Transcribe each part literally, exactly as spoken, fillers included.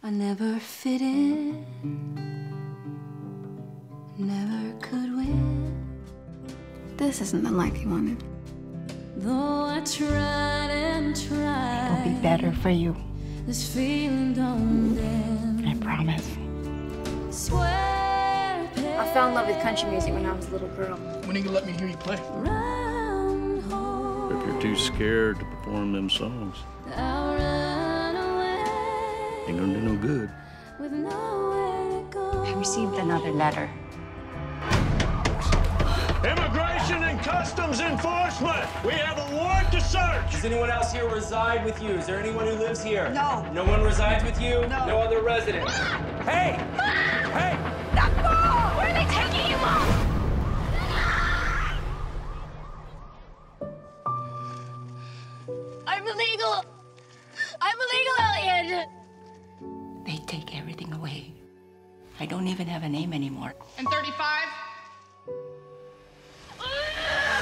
I never fit in, never could win. This isn't the life you wanted. Though I tried and tried, it'll be better for you. This feeling don't end. I promise. Swear. I fell in love with country music when I was a little girl. When are you gonna let me hear you play? If you're too scared to perform them songs, ain't gonna do no good. With nowhere to go. I received another letter. Immigration and Customs Enforcement! We have a warrant to search! Does anyone else here reside with you? Is there anyone who lives here? No. No one resides with you? No. No other residents? Mom! Hey! Mom! Hey! That ball! Where are they taking you, Mom? I'm illegal! I'm illegal, alien! They take everything away. I don't even have a name anymore. And thirty-five?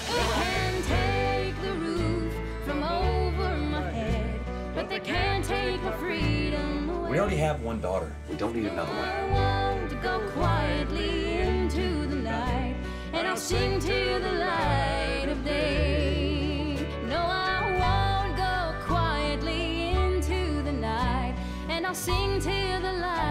They can take the roof from over my head, but they can't take my freedom away. We already have one daughter. We don't need another one. I want to go quietly into the night, and I'll sing to the light of day. No, I won't go quietly into the night, and I'll sing to the light.